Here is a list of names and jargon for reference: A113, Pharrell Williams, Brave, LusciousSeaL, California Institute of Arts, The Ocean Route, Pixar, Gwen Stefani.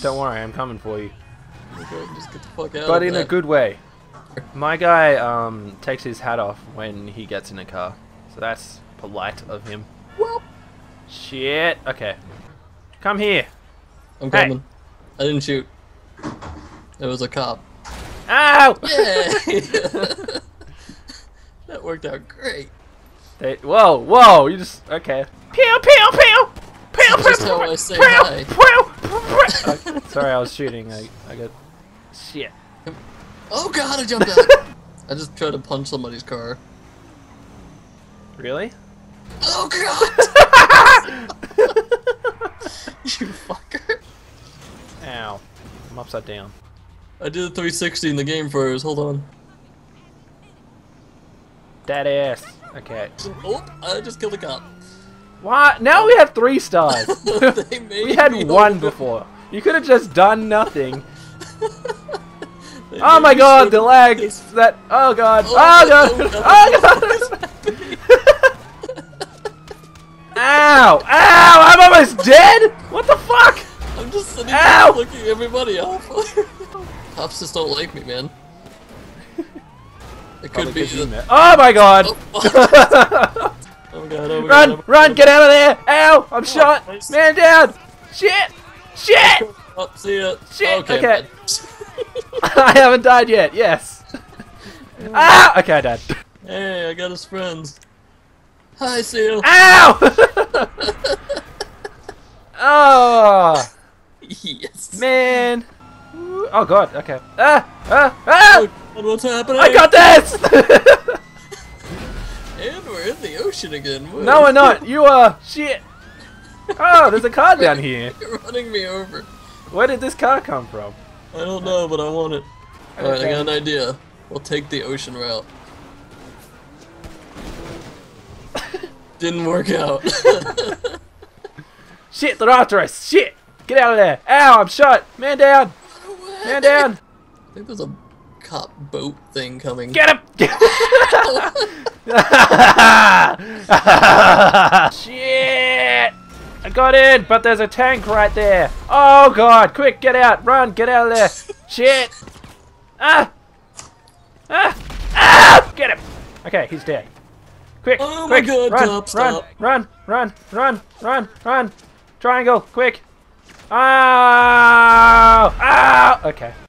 Don't worry, I'm coming for you. Okay, just get the fuck out but of in that. A good way. My guy takes his hat off when he gets in a car, so that's polite of him. Well, shit. Okay, come here. I'm coming. Hey. I didn't shoot. It was a cop. Ow! Yay! That worked out great. They, whoa, whoa! You just okay. Pew, pew, pew, pew, pew, pew, pew, pew. Sorry, I was shooting. I got shit. Oh god, I jumped out. I just tried to punch somebody's car. Really? Oh god! You fucker. Ow. I'm upside down. I did a 360 in the game first, hold on. That ass. Okay. Oh, I just killed a cop. What? Now we have 3 stars. We had 1 before. You could have just done nothing. Oh my god, the lag! That oh god! Oh god! Oh god! Ow! Ow! I'm almost dead! What the fuck? I'm just sitting there looking everybody up. Cops just don't like me, man. It could be. Oh my god! Oh god! Run! Run! Get out of there! Ow! I'm shot! Man down! Shit! Shit! Oh, see ya. Shit! Okay. I haven't died yet, yes! Ah! Okay, I died. Hey, I got his friends. Hi, Seal! Ow! Oh! Yes. Man! Oh god, okay. Ah! Ah! Ah! Oh god, what's happening? I got this! And we're in the ocean again. Whoa. No, we're not! You are! Shit! Oh, there's a car down here! You're running me over. Where did this car come from? I don't know, but I want it. Alright, I got an idea. We'll take the ocean route. Didn't work out. Shit, they're after us. Shit! Get out of there. Ow, I'm shot. Man down. Man down. I think there's a cop boat thing coming. Get him! Shit! I got in, but there's a tank right there. Oh god, quick, get out, run, get out of there. Shit! Ah! Ah! Ah! Get him! Okay, he's dead. Quick, oh quick, my god, run, cop, run, run, run, run, run, run. Triangle, quick. Ow! Ow! Okay.